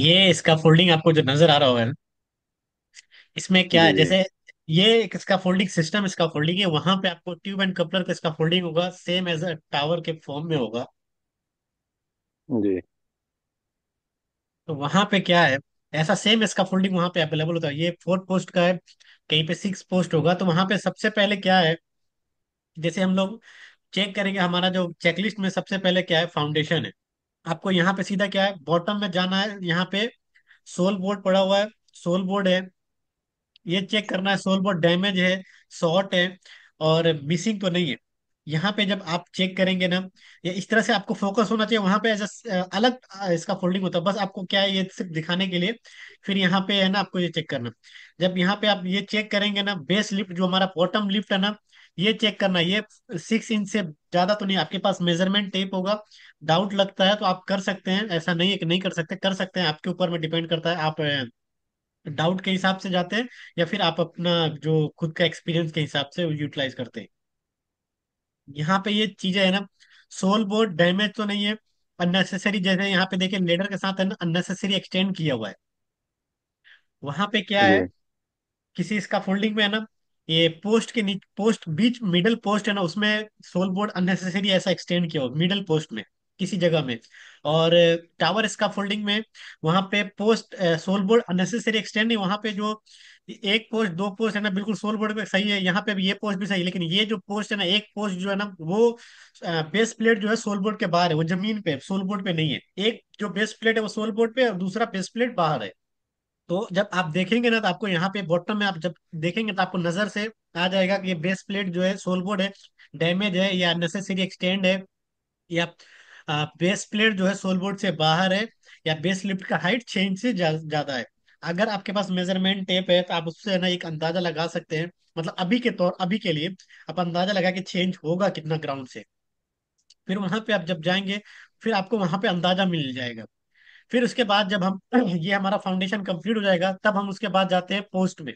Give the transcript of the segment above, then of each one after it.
ये इसका फोल्डिंग आपको जो नजर आ रहा होगा ना, इसमें क्या है, जी जी जैसे ये एक इसका फोल्डिंग सिस्टम, इसका फोल्डिंग है, वहां पे आपको ट्यूब एंड कपलर का इसका फोल्डिंग होगा, सेम एज अ टावर के फॉर्म में होगा। जी तो वहां पे क्या है, ऐसा सेम इसका फोल्डिंग वहां पे अवेलेबल होता है। ये 4 पोस्ट का है, कहीं पे 6 पोस्ट होगा। तो वहां पे सबसे पहले क्या है, जैसे हम लोग चेक करेंगे, हमारा जो चेकलिस्ट में सबसे पहले क्या है, फाउंडेशन है। आपको यहाँ पे सीधा क्या है, बॉटम में जाना है। यहाँ पे सोल बोर्ड पड़ा हुआ है, सोल बोर्ड है, ये चेक करना है। सोल बोर्ड डैमेज है, शॉर्ट है और मिसिंग तो नहीं है। यहाँ पे जब आप चेक करेंगे ना, ये इस तरह से आपको फोकस होना चाहिए। वहां पे अलग इसका फोल्डिंग होता है, बस आपको क्या है ये सिर्फ दिखाने के लिए। फिर यहाँ पे है ना, आपको ये चेक करना, जब यहाँ पे आप ये चेक करेंगे ना, बेस लिफ्ट जो हमारा बॉटम लिफ्ट है ना, ये चेक करना, ये 6 इंच से ज्यादा तो नहीं। आपके पास मेजरमेंट टेप होगा, डाउट लगता है तो आप कर सकते हैं, ऐसा नहीं है कि नहीं कर सकते, कर सकते हैं, आपके ऊपर में डिपेंड करता है। आप डाउट के हिसाब से जाते हैं या फिर आप अपना जो खुद का एक्सपीरियंस के हिसाब से यूटिलाइज करते हैं। यहाँ पे ये चीजें है ना, सोल बोर्ड डैमेज तो नहीं है, अननेसेसरी, जैसे यहाँ पे देखिए लेडर के साथ है ना, अननेसेसरी एक्सटेंड किया हुआ है। वहां पे क्या है, जी किसी इसका फोल्डिंग में है ना, ये पोस्ट के नीचे, पोस्ट बीच मिडल पोस्ट है ना, उसमें सोल बोर्ड अननेसेसरी ऐसा एक्सटेंड किया हुआ मिडल पोस्ट में किसी जगह में। और टावर इसका फोल्डिंग में वहां पे post sole board unnecessary extend नहीं, वहां पे जो 1 पोस्ट 2 पोस्ट है ना, बिल्कुल सोल बोर्ड पे सही है। यहाँ पे भी ये पोस्ट भी सही है, लेकिन ये जो पोस्ट है ना, 1 पोस्ट जो है ना, वो बेस प्लेट जो है सोल बोर्ड के बाहर है, वो जमीन पे, सोल बोर्ड पे नहीं है। एक जो बेस प्लेट है वो सोल बोर्ड पे है, और दूसरा बेस प्लेट बाहर है। तो जब आप देखेंगे ना, तो आपको यहाँ पे बॉटम में आप जब देखेंगे तो आपको नजर से आ जाएगा कि ये बेस प्लेट जो है सोल बोर्ड है, डैमेज है या अननेसेसरी एक्सटेंड है, या बेस प्लेट जो है सोल बोर्ड से बाहर है, या बेस लिफ्ट का हाइट 6 इंच से ज्यादा है। अगर आपके पास मेजरमेंट टेप है तो आप उससे ना एक अंदाजा लगा सकते हैं, मतलब अभी के लिए आप अंदाजा लगा कि 6 इंच होगा कितना ग्राउंड से। फिर वहां पे आप जब जाएंगे, फिर आपको वहां पे अंदाजा मिल जाएगा। फिर उसके बाद जब हम ये हमारा फाउंडेशन कंप्लीट हो जाएगा, तब हम उसके बाद जाते हैं पोस्ट में।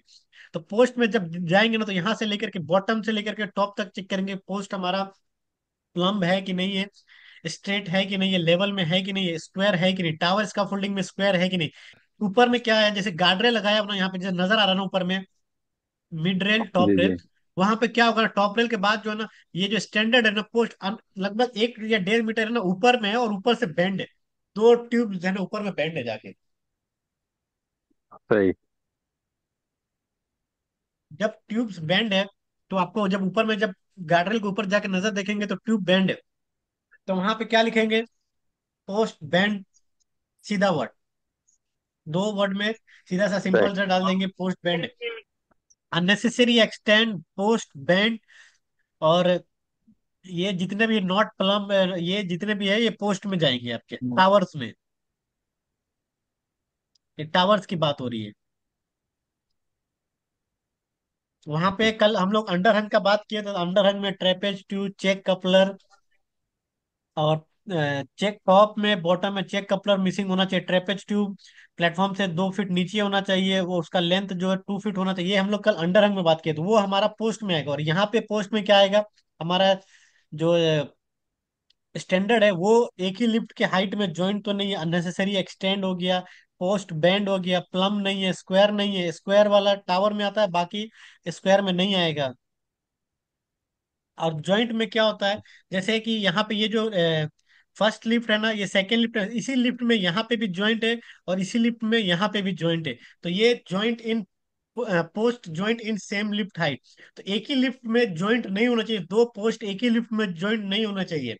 तो पोस्ट में जब जाएंगे ना, तो यहाँ से लेकर के, बॉटम से लेकर के टॉप तक चेक करेंगे, पोस्ट हमारा प्लम्ब है कि नहीं है, स्ट्रेट है कि नहीं है, लेवल में है कि नहीं है, स्क्वायर है कि नहीं, टावर इसका फोल्डिंग में स्क्वायर है कि नहीं। ऊपर में क्या है, जैसे गार्डरे लगाया अपना, यहाँ पे जैसे नजर आ रहा है ना, ऊपर में मिड रेल, टॉप जी रेल। जी वहां पे क्या होगा, टॉप रेल के बाद जो है ना, ये जो स्टैंडर्ड है ना पोस्ट, लगभग 1 या 1.5 मीटर है ना ऊपर में है, और ऊपर से बैंड है, 2 ट्यूब है ना ऊपर में बैंड है जाके। सही जब ट्यूब्स बैंड है तो आपको जब ऊपर में, जब गार्डरेल के ऊपर जाके नजर देखेंगे तो ट्यूब बैंड है, तो वहां पे क्या लिखेंगे, पोस्ट बैंड, सीधा वर्ड, 2 वर्ड में सीधा सा सही सिंपल सा डाल देंगे, post band, unnecessary extend, post band. और ये जितने भी नॉट प्लम, ये जितने भी है, ये पोस्ट में जाएंगे आपके टावर्स में, ये टावर्स की बात हो रही है। वहां पे कल हम लोग अंडरहंग का बात किए थे, तो अंडरहंग में ट्रेपेज ट्यूब, चेक कपलर, और चेक टॉप में, बॉटम में चेक कपलर मिसिंग होना चाहिए। ट्रेपेज ट्यूब प्लेटफॉर्म से 2 फीट नीचे होना चाहिए, वो उसका लेंथ जो है 2 फीट होना चाहिए। ये हम लोग कल अंडरहंग में बात किए, तो वो हमारा पोस्ट में आएगा। और यहाँ पे पोस्ट में क्या आएगा, हमारा जो स्टैंडर्ड है वो एक ही लिफ्ट के हाइट में, जॉइंट तो नहीं है, अननेसेसरी एक्सटेंड हो गया, पोस्ट बैंड हो गया, प्लम नहीं है, स्क्वायर नहीं है, स्क्वायर वाला टावर में आता है, बाकी स्क्वायर में नहीं आएगा। और जॉइंट में क्या होता है, जैसे कि यहाँ पे ये जो फर्स्ट लिफ्ट है ना, ये सेकंड लिफ्ट है, इसी लिफ्ट में यहाँ पे भी जॉइंट है, और इसी लिफ्ट में यहाँ पे भी जॉइंट है। तो ये joint in post, joint in same lift height, तो एक ही लिफ्ट में जॉइंट नहीं होना चाहिए, 2 पोस्ट एक ही लिफ्ट में जॉइंट नहीं होना चाहिए।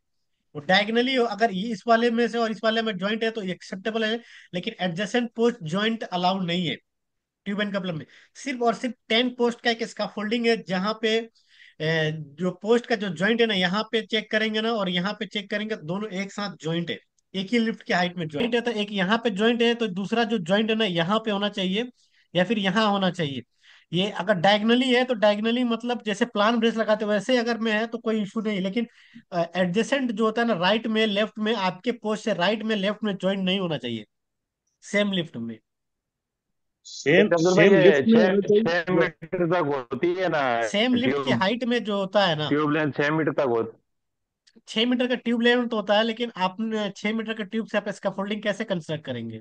वो डायगनली हो, अगर इस वाले में से और इस वाले में जॉइंट है तो एक्सेप्टेबल है, लेकिन एडजेसेंट पोस्ट जॉइंट अलाउड नहीं है। ट्यूब एंड कपलर में सिर्फ और सिर्फ 10 पोस्ट का एक इसका फोल्डिंग है, जहाँ पे जो पोस्ट का जो जॉइंट है ना, यहाँ पे चेक करेंगे ना और यहाँ पे चेक करेंगे, दोनों एक साथ जॉइंट है, एक ही लिफ्ट के हाइट में जॉइंट है। तो एक यहाँ पे जॉइंट है, तो दूसरा जो जॉइंट है ना, यहाँ पे होना चाहिए या फिर यहाँ होना चाहिए। ये अगर डायगनली है तो डायगनली मतलब जैसे प्लान ब्रेस लगाते हैं, वैसे अगर में है तो कोई इशू नहीं। लेकिन एडजेसेंट जो होता है ना, राइट में लेफ्ट में, आपके पोस्ट से राइट में लेफ्ट में जॉइंट नहीं होना चाहिए सेम लिफ्ट में। सेम तो अब्दुल भाई सेम ये लिफ्ट में छः होना चाहिए। छः मीटर तक होती है ना सेम लिफ्ट की ट्यूब हाइट में जो होता है ना, ट्यूब लेंथ 6 मीटर तक होती 6 मीटर का ट्यूब लेवल तो होता है, लेकिन आपने 6 मीटर के ट्यूब से आप इसका फोल्डिंग कैसे कंस्ट्रक्ट करेंगे।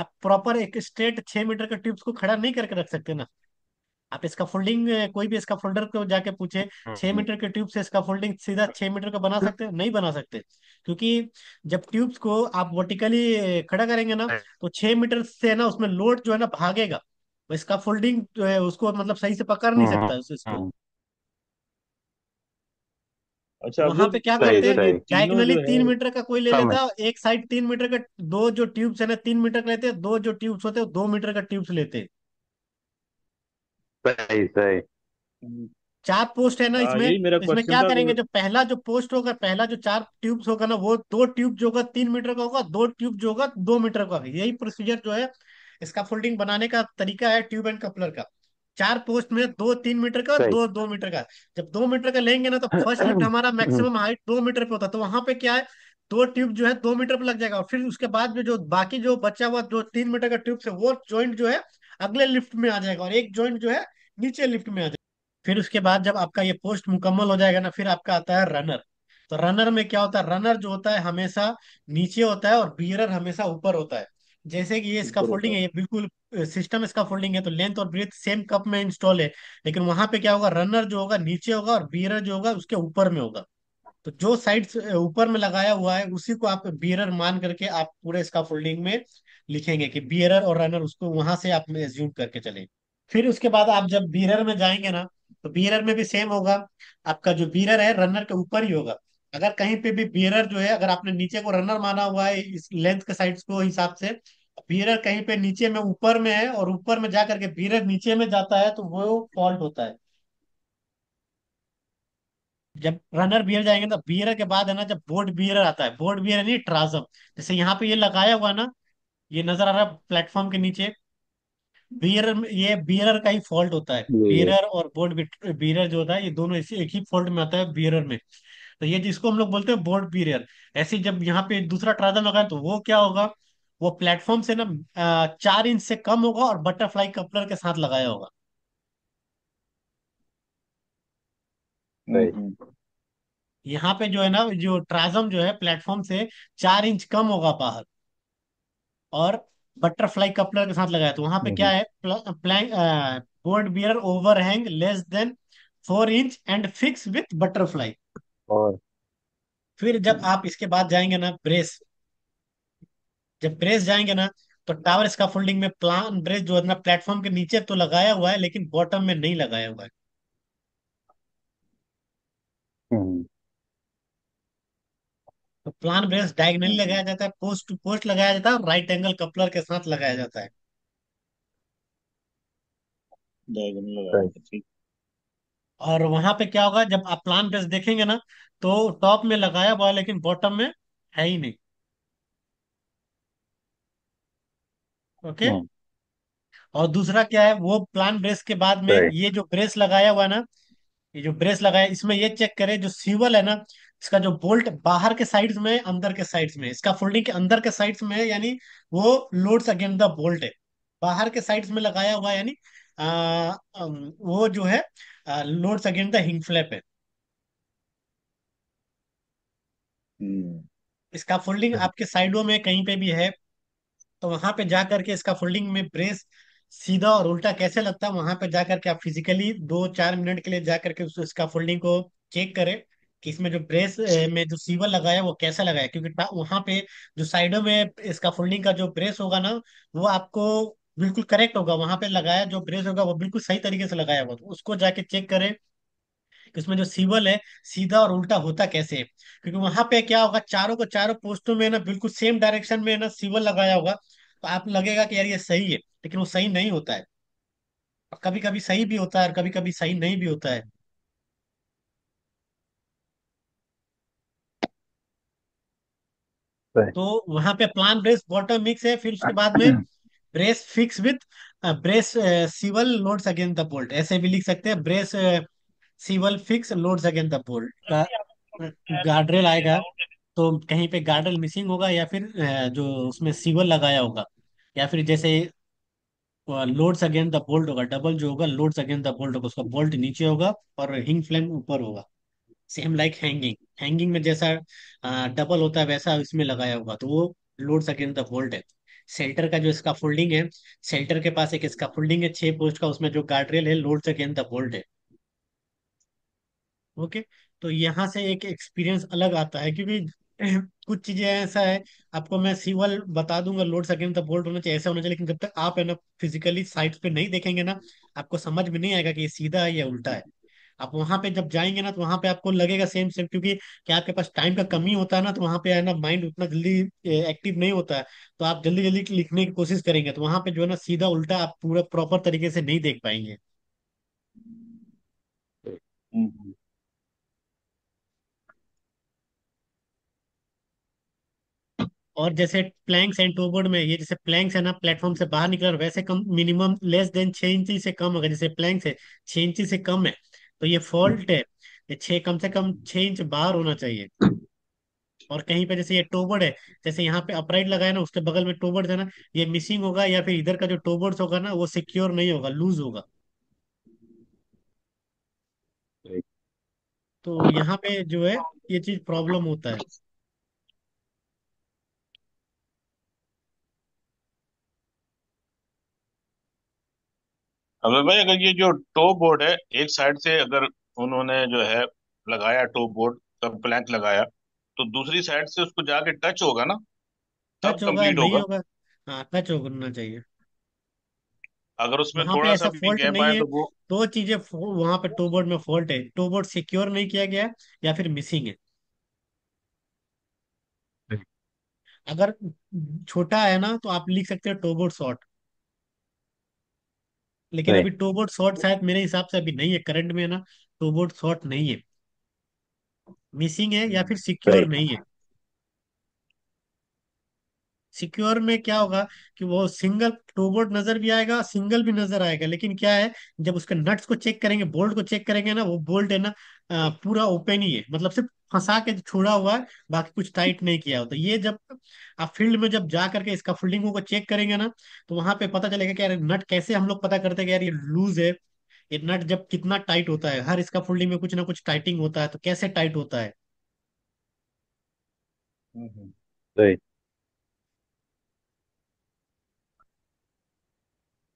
आप प्रॉपर एक स्ट्रेट 6 मीटर के ट्यूब्स को खड़ा नहीं करके रख सकते ना। आप इसका फोल्डिंग, कोई भी इसका फोल्डर को जाके पूछे 6 मीटर के ट्यूब से इसका फोल्डिंग सीधा 6 मीटर का बना सकते हैं? नहीं बना सकते, क्योंकि जब ट्यूब्स को आप वर्टिकली खड़ा करेंगे ना तो 6 मीटर से ना उसमें लोड जो है ना भागेगा, इसका फोल्डिंग जो है उसको मतलब सही से पकड़ नहीं सकता इसको। अच्छा, अब वहां पे क्या सही करते हैं कि सही तीनों डायगोनली जो है 3 मीटर का कोई ले समझ। लेता है, एक साइड 3 मीटर का, दो जो ट्यूब्स है ना 3 मीटर का लेते हैं, दो जो ट्यूब्स होते हैं 2 मीटर का ट्यूब्स लेते हैं। सही सही 4 पोस्ट है ना इसमें। यही मेरा इसमें क्वेश्चन क्या था कि करेंगे, जो पहला जो पोस्ट होगा, पहला जो 4 ट्यूब्स होगा ना, वो 2 ट्यूब जो होगा 3 मीटर का होगा, 2 ट्यूब जो होगा 2 मीटर का होगा। यही प्रोसीजर जो है इसका फोल्डिंग बनाने का तरीका है ट्यूब एंड कपलर का। 4 पोस्ट में 2 3 मीटर का और सही 2 2 मीटर का। जब 2 मीटर का लेंगे ना तो फर्स्ट लिफ्ट हमारा मैक्सिमम हाइट 2 मीटर पे होता है, तो वहां पे क्या है 2 ट्यूब जो है 2 मीटर पे लग जाएगा, और फिर उसके बाद में जो बाकी जो बचा हुआ जो 3 मीटर का ट्यूब है वो जॉइंट जो है अगले लिफ्ट में आ जाएगा, और एक जॉइंट जो है नीचे लिफ्ट में आ जाएगा। फिर उसके बाद जब आपका ये पोस्ट मुकम्मल हो जाएगा ना, फिर आपका आता है रनर। तो रनर में क्या होता है, रनर जो होता है हमेशा नीचे होता है और बियरर हमेशा ऊपर होता है। जैसे कि ये इसका ऊपर होता फोल्डिंग है, है। ये बिल्कुल सिस्टम इसका फोल्डिंग है, तो लेंथ और ब्रेथ सेम कप में इंस्टॉल है, लेकिन वहां पे क्या होगा, रनर जो होगा नीचे होगा और बियरर जो होगा उसके ऊपर में होगा। तो जो साइड्स ऊपर में लगाया हुआ है उसी को आप बियरर मान करके आप पूरे इसका फोल्डिंग में लिखेंगे कि बियरर और रनर, उसको वहां से आप एज्यूम करके चलेंगे। फिर उसके बाद आप जब बीरर में जाएंगे ना तो बीरर में भी सेम होगा, आपका जो बीरर है रनर के ऊपर ही होगा। अगर कहीं पे भी बीरर जो है, अगर आपने नीचे को रनर माना हुआ है इस लेंथ के साइड्स को हिसाब से, बीरर कहीं पे नीचे में ऊपर में है और ऊपर में जा करके बीरर नीचे में जाता है तो वो फॉल्ट होता है। जब रनर बियर जाएंगे तो बियर के बाद है ना जब बोर्ड बियर आता है, बोर्ड बियर नहीं ट्राजम, जैसे यहाँ पे ये लगाया हुआ ना, ये नजर आ रहा है प्लेटफॉर्म के नीचे, बियर, ये बियरर का ही फॉल्ट होता है। ये बियरर और बोर्ड बियरर जो होता है ये दोनों इसी एक ही फॉल्ट में आता है बियरर में, तो ये जिसको हम लोग बोलते हैं बोर्ड बियरर। ऐसे ही जब यहाँ पे दूसरा ट्राजम लगाए तो वो क्या होगा, वो प्लेटफॉर्म से ना 4 इंच से कम होगा और बटरफ्लाई कपलर के साथ लगाया होगा। सही यहाँ पे जो है ना जो ट्राजम जो है प्लेटफॉर्म से 4 इंच कम होगा बाहर और बटरफ्लाई कपलर के साथ लगाया, तो वहां पे क्या है, plank board bear overhang less than 4 inch and fix with butterfly. और फिर जब आप इसके बाद जाएंगे ना ब्रेस, जब ब्रेस जाएंगे ना तो टावर इसका फोल्डिंग में प्लान ब्रेस जो है ना प्लेटफॉर्म के नीचे तो लगाया हुआ है लेकिन बॉटम में नहीं लगाया हुआ है। हम्म, तो प्लान ब्रेस डायगनली लगाया जाता है, पोस्ट टू पोस्ट लगाया जाता है, राइट एंगल कपलर के साथ लगाया जाता है। डायगोनल लगाया सही था, ठीक। और वहां पे क्या होगा, जब आप प्लान ब्रेस देखेंगे ना तो टॉप में लगाया हुआ है लेकिन बॉटम में है ही नहीं। ओके, हाँ और दूसरा क्या है, वो प्लान ब्रेस के बाद में सही ये जो ब्रेस लगाया हुआ है ना, ये जो ब्रेस लगाया है, इसमें ये चेक करें जो सीवल है ना, इसका जो बोल्ट बाहर के साइड्स में अंदर के साइड्स में, इसका फोल्डिंग के अंदर के साइड्स में है, यानी वो लोड्स अगेंस्ट द बोल्ट है, बाहर के साइड्स में लगाया हुआ है, यानी वो जो है loads against the hinge flap है। हम्म, इसका फोल्डिंग सही। आपके साइडों में कहीं पे भी है तो वहां पे जा करके इसका फोल्डिंग में ब्रेस सीधा और उल्टा कैसे लगता है, वहां पे जा करके आप फिजिकली 2 4 मिनट के लिए जा करके उस इसका फोल्डिंग को चेक करें कि इसमें जो ब्रेस में जो सीवर लगाया है वो कैसा लगाया है, क्योंकि वहां पे जो साइडों में इसका फोल्डिंग का जो ब्रेस होगा ना वो आपको बिल्कुल करेक्ट होगा, वहां पे लगाया जो ब्रेस होगा वो बिल्कुल सही तरीके से लगाया होगा। तो उसको जाके चेक करें कि उसमें जो सीवल है सीधा और उल्टा होता कैसे है, क्योंकि वहां पे क्या होगा, चारों को चारों पोस्टों में ना बिल्कुल सेम डायरेक्शन में ना सीवल लगाया होगा, तो आप लगेगा कि यार ये सही है, लेकिन वो सही नहीं होता है। और कभी कभी सही भी होता है और कभी कभी सही नहीं भी होता है। सही। तो वहां पे प्लान ब्रेस बॉटम मिक्स है, फिर उसके बाद में brace fix with brace swivel loads against the bolt, ऐसे भी लिख सकते हैं, brace swivel fix loads against the bolt का गार्डरेल आएगा, तो कहीं पे गार्डरेल मिसिंग होगा या फिर जो उसमें सीवल लगाया होगा, या फिर जैसे लोड्स अगेंस्ट द बोल्ट होगा, डबल जो होगा लोड्स अगेंस्ट द बोल्ट होगा, उसका बोल्ट नीचे होगा और हिंग फ्लैंग ऊपर होगा। सेम लाइक हैंगिंग, हैंगिंग में जैसा डबल होता है वैसा इसमें लगाया होगा, तो वो लोड्स अगेंस्ट द बोल्ट है। सेल्टर का जो इसका फोल्डिंग है, सेल्टर के पास एक इसका फोल्डिंग है 6 पोस्ट का, उसमें जो गार्ड रेल है लोड्स अगेंस्ट द बोल्ट है। ओके, तो यहाँ से एक एक्सपीरियंस अलग आता है, क्योंकि कुछ चीजें ऐसा है आपको मैं सीवल बता दूंगा लोड सेकेंड तब बोल्ट होना चाहिए, ऐसा होना चाहिए, लेकिन जब तक आप है ना फिजिकली साइट पे नहीं देखेंगे ना आपको समझ में नहीं आएगा कि ये सीधा है या उल्टा है। आप वहां पे जब जाएंगे ना तो वहां पे आपको लगेगा सेम सेम, क्योंकि क्या आपके पास टाइम का कमी होता है ना, तो वहां पे है ना माइंड उतना जल्दी एक्टिव नहीं होता है, तो आप जल्दी जल्दी लिखने की कोशिश करेंगे, तो वहां पे जो है ना सीधा उल्टा आप पूरा प्रॉपर तरीके से नहीं देख पाएंगे। हम्म। और जैसे प्लैंक्स एंड टोबोर्ड में, ये जैसे प्लैंक्स है ना प्लेटफॉर्म से बाहर निकल और वैसे कम मिनिमम लेस देन 6 इंची से कम, अगर जैसे प्लैंक्स है 6 इंची से कम है तो ये फॉल्ट है, ये छः कम से कम 6 इंच बाहर होना चाहिए। और कहीं पे जैसे ये टोबर्ड है, जैसे यहाँ पे अपराइट लगाया ना उसके बगल में टोबर्ड है ना, ये मिसिंग होगा या फिर इधर का जो टोबर्ड्स होगा ना वो सिक्योर नहीं होगा, लूज होगा। तो यहाँ पे जो है ये चीज प्रॉब्लम होता है। अबे भाई, अगर ये जो टो बोर्ड है एक साइड से अगर उन्होंने जो है लगाया टो बोर्ड, तब प्लैंक लगाया, तो दूसरी साइड से उसको जाके टच होगा ना, तब टच होगा कंप्लीट नहीं होगा। होगा, हाँ टच होना चाहिए, अगर उसमें वहां पे थोड़ा सा ऐसा भी फॉल्ट गैप नहीं आए है। तो वो दो चीजें वहां पे टोबोर्ड में फॉल्ट है, टोबोर्ड सिक्योर नहीं किया गया है या फिर मिसिंग है। अगर छोटा है ना तो आप लिख सकते हो टोबोर्ड शॉर्ट, लेकिन अभी टोबोर्ड शॉर्ट शायद मेरे हिसाब से अभी नहीं है करंट में ना, टोबोर्ड शॉर्ट नहीं है, मिसिंग है या फिर सिक्योर नहीं है। सिक्योर में क्या होगा कि वो सिंगल टोबोर्ड नजर भी आएगा, सिंगल भी नजर आएगा, लेकिन क्या है जब उसके नट्स को चेक करेंगे, बोल्ट को चेक करेंगे ना, वो बोल्ट है ना पूरा ओपन ही है, मतलब सिर्फ फंसा के छोड़ा हुआ है, बाकी कुछ टाइट नहीं किया होता। ये जब आप फील्ड में जब जा करके इसका फोल्डिंगों को चेक करेंगे ना तो वहां पे पता चलेगा कि यार नट कैसे, हम लोग पता करते हैं कि यार ये लूज है, ये नट जब कितना टाइट होता है, हर इसका फोल्डिंग में कुछ ना कुछ टाइटिंग होता है, तो कैसे टाइट होता है। हम्म। सही।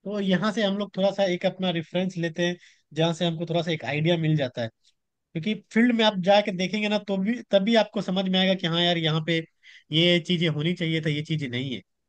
तो यहाँ से हम लोग थोड़ा सा एक अपना रेफरेंस लेते हैं, जहाँ से हमको थोड़ा सा एक आइडिया मिल जाता है, क्योंकि फील्ड में आप जाके देखेंगे ना तो भी तभी आपको समझ में आएगा कि हाँ यार यहाँ पे ये चीजें होनी चाहिए था, ये चीजें नहीं है।